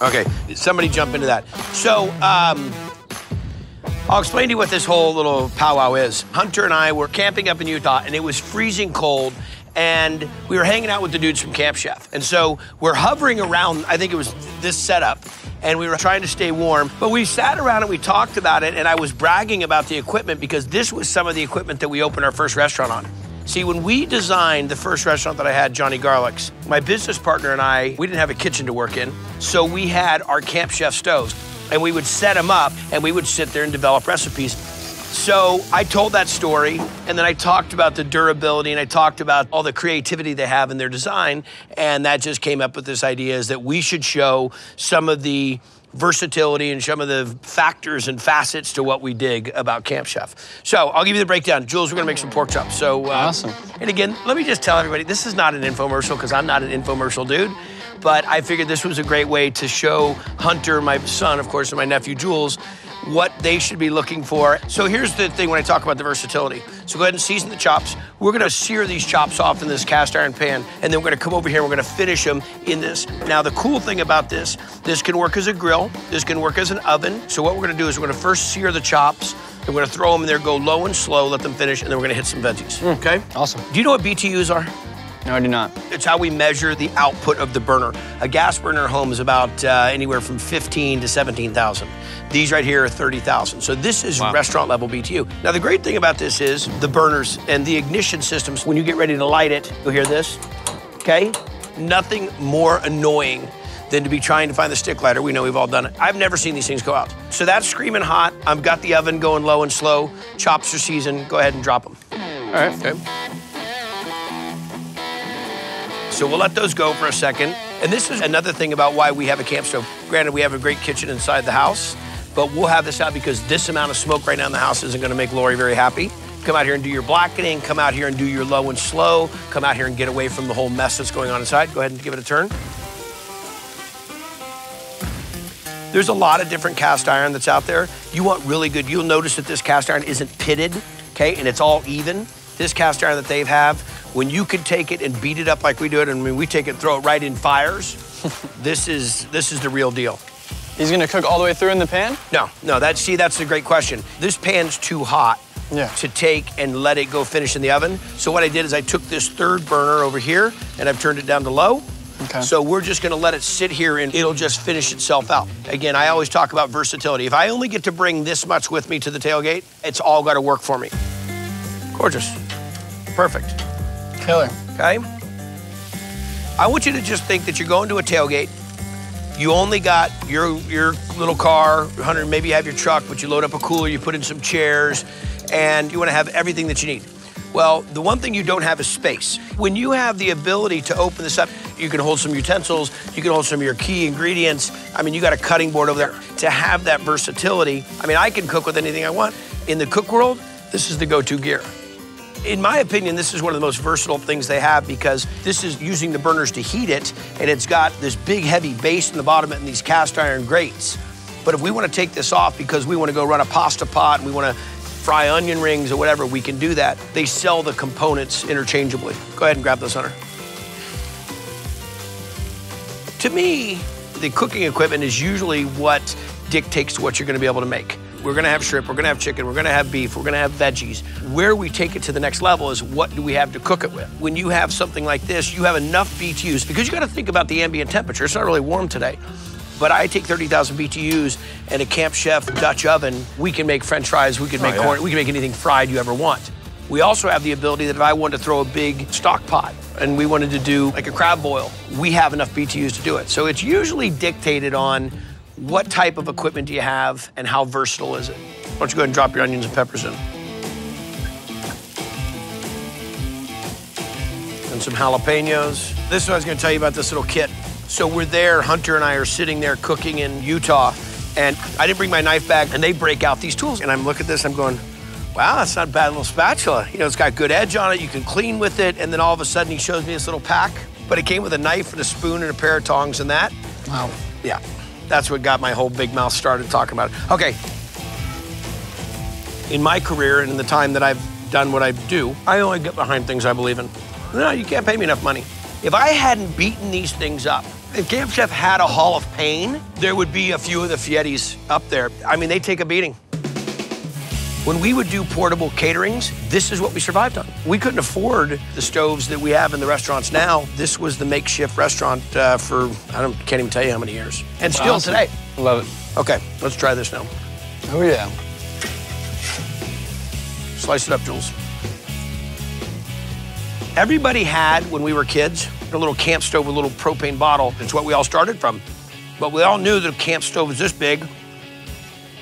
Okay, somebody jump into that. So, I'll explain to you what this whole little powwow is. Hunter and I were camping up in Utah, and it was freezing cold, and we were hanging out with the dudes from Camp Chef. And so we're hovering around, I think it was this setup, and we were trying to stay warm. But we sat around and we talked about it, and I was bragging about the equipment because this was some of the equipment that we opened our first restaurant on. See, when we designed the first restaurant that I had, Johnny Garlic's, my business partner and I, we didn't have a kitchen to work in, so we had our Camp Chef stoves, and we would set them up, and we would sit there and develop recipes. So I told that story, and then I talked about the durability, and I talked about all the creativity they have in their design, and that just came up with this idea is that we should show some of the versatility and some of the factors and facets to what we dig about Camp Chef. So I'll give you the breakdown. Jules, we're gonna make some pork chops. So, awesome. And again, let me just tell everybody, this is not an infomercial because I'm not an infomercial dude, but I figured this was a great way to show Hunter, my son, of course, and my nephew Jules, what they should be looking for. So here's the thing when I talk about the versatility. So go ahead and season the chops. We're gonna sear these chops off in this cast iron pan, and then we're gonna come over here and we're gonna finish them in this. Now the cool thing about this, this can work as a grill, this can work as an oven. So what we're gonna do is we're gonna first sear the chops, then we're gonna throw them in there, go low and slow, let them finish, and then we're gonna hit some veggies, okay? Awesome. Do you know what BTUs are? No, I do not. It's how we measure the output of the burner. A gas burner at home is about anywhere from 15 to 17,000. These right here are 30,000. So this is restaurant level BTU. Now the great thing about this is the burners and the ignition systems. When you get ready to light it, you'll hear this, okay? Nothing more annoying than to be trying to find the stick lighter. We know we've all done it. I've never seen these things go out. So that's screaming hot. I've got the oven going low and slow. Chops are seasoned. Go ahead and drop them. All right, okay. So we'll let those go for a second. And this is another thing about why we have a camp stove. Granted, we have a great kitchen inside the house, but we'll have this out because this amount of smoke right now in the house isn't gonna make Lori very happy. Come out here and do your blackening, come out here and do your low and slow, come out here and get away from the whole mess that's going on inside. Go ahead and give it a turn. There's a lot of different cast iron that's out there. You want really good, you'll notice that this cast iron isn't pitted, okay, and it's all even. This cast iron that they have, when you could take it and beat it up like we do it, and when we take it, throw it right in fires, this is the real deal. He's gonna cook all the way through in the pan? No, that's the great question. This pan's too hot to take and let it go finish in the oven. So what I did is I took this third burner over here and I've turned it down to low. Okay. So we're just gonna let it sit here and it'll just finish itself out. Again, I always talk about versatility. If I only get to bring this much with me to the tailgate, it's all gotta work for me. Gorgeous, perfect. Killer. Okay? I want you to just think that you're going to a tailgate, you only got your little car, Hunter, maybe you have your truck, but you load up a cooler, you put in some chairs, and you wanna have everything that you need. Well, the one thing you don't have is space. When you have the ability to open this up, you can hold some utensils, you can hold some of your key ingredients. I mean, you got a cutting board over there. To have that versatility, I mean, I can cook with anything I want. In the cook world, this is the go-to gear. In my opinion, this is one of the most versatile things they have because this is using the burners to heat it, and it's got this big, heavy base in the bottom and these cast iron grates. But if we want to take this off because we want to go run a pasta pot and we want to fry onion rings or whatever, we can do that. They sell the components interchangeably. Go ahead and grab this, Hunter. To me, the cooking equipment is usually what dictates what you're going to be able to make. We're gonna have shrimp, we're gonna have chicken, we're gonna have beef, we're gonna have veggies. Where we take it to the next level is what do we have to cook it with? When you have something like this, you have enough BTUs, because you gotta think about the ambient temperature. It's not really warm today. But I take 30,000 BTUs and a Camp Chef Dutch oven, we can make french fries, we can make corn, we can make anything fried you ever want. We also have the ability that if I wanted to throw a big stock pot and we wanted to do like a crab boil, we have enough BTUs to do it. So it's usually dictated on what type of equipment do you have and how versatile is it? Why don't you go ahead and drop your onions and peppers in. And some jalapenos. This is what I was gonna tell you about this little kit. So we're there, Hunter and I are sitting there cooking in Utah, and I didn't bring my knife bag, and they break out these tools. And I'm looking at this, I'm going, wow, that's not a bad little spatula. You know, it's got good edge on it, you can clean with it, and then all of a sudden he shows me this little pack, but it came with a knife and a spoon and a pair of tongs and that. Wow. Yeah. That's what got my whole big mouth started talking about it. Okay. In my career and in the time that I've done what I do, I only get behind things I believe in. No, you can't pay me enough money. If I hadn't beaten these things up, If Camp Chef had a hall of pain, there would be a few of the Fietis up there. I mean, they take a beating. When we would do portable caterings, this is what we survived on. We couldn't afford the stoves that we have in the restaurants now. This was the makeshift restaurant for, can't even tell you how many years. And still today. Love it. Okay, let's try this now. Oh yeah. Slice it up, Jules. Everybody had, when we were kids, a little camp stove with a little propane bottle. It's what we all started from. But we all knew the camp stove was this big,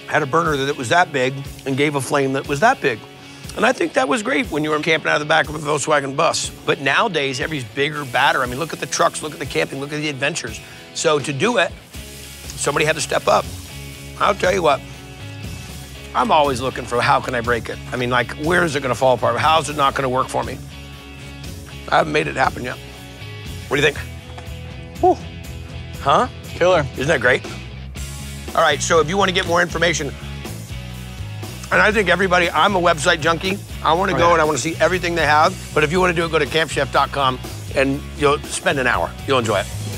had a burner that was that big, and gave a flame that was that big. And I think that was great when you were camping out of the back of a Volkswagen bus. But nowadays, everything's bigger, badder. I mean, look at the trucks, look at the camping, look at the adventures. So to do it, somebody had to step up. I'll tell you what, I'm always looking for how can I break it? I mean, like, where is it gonna fall apart? How's it not gonna work for me? I haven't made it happen yet. What do you think? Whew. Huh? Killer. Isn't that great? All right, so if you want to get more information, and I think everybody, I'm a website junkie. I want to go and I want to see everything they have. But if you want to do it, go to campchef.com and you'll spend an hour. You'll enjoy it.